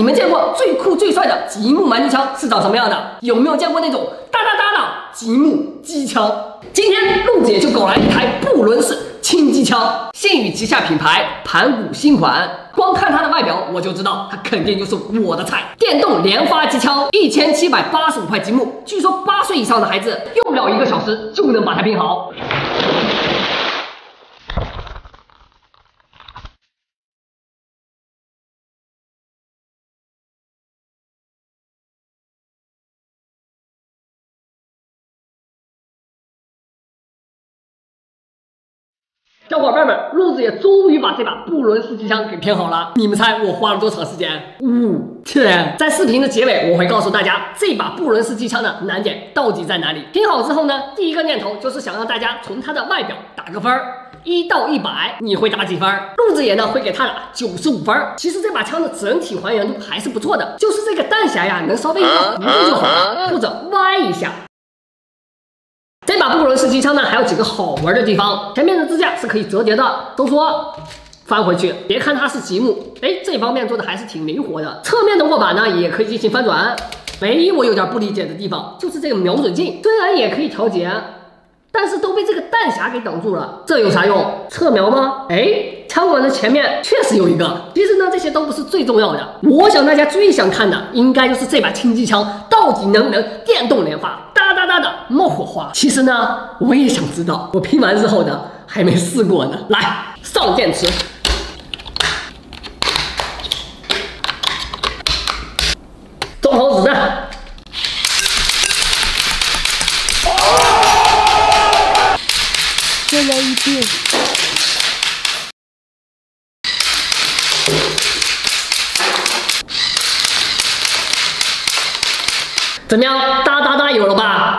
你们见过最酷最帅的极目玩具枪是长什么样的？有没有见过那种哒哒哒的极目机枪？今天陆姐就搞来一台布伦式轻机枪，信宇旗下品牌，盘古新款。光看它的外表，我就知道它肯定就是我的菜。电动连发机枪，1785块吉姆，据说8岁以上的孩子用不了1个小时就能把它拼好。 小伙伴们，陆子也终于把这把布伦式机枪给拼好了。你们猜我花了多长时间？5天。在视频的结尾，我会告诉大家这把布伦式机枪的难点到底在哪里。拼好之后呢，第一个念头就是想让大家从它的外表打个分儿。 1到100，你会打几分？陆子野呢会给他打95分。其实这把枪的整体还原度还是不错的，就是这个弹匣呀能稍微弧度就好了，或者歪一下。 这把布伦式机枪呢，还有几个好玩的地方。前面的支架是可以折叠的，收缩翻回去。别看它是积木，哎，这方面做的还是挺灵活的。侧面的握把呢，也可以进行翻转。唯一我有点不理解的地方，就是这个瞄准镜，虽然也可以调节，但是都被这个弹匣给挡住了，这有啥用？侧瞄吗？哎。 枪管的前面确实有一个，其实呢，这些都不是最重要的。我想大家最想看的，应该就是这把轻机枪到底能不能电动连发，哒哒哒的冒火花。其实呢，我也想知道，我拼完之后呢，还没试过呢。来，上电池。 怎么样？哒哒哒，有了吧？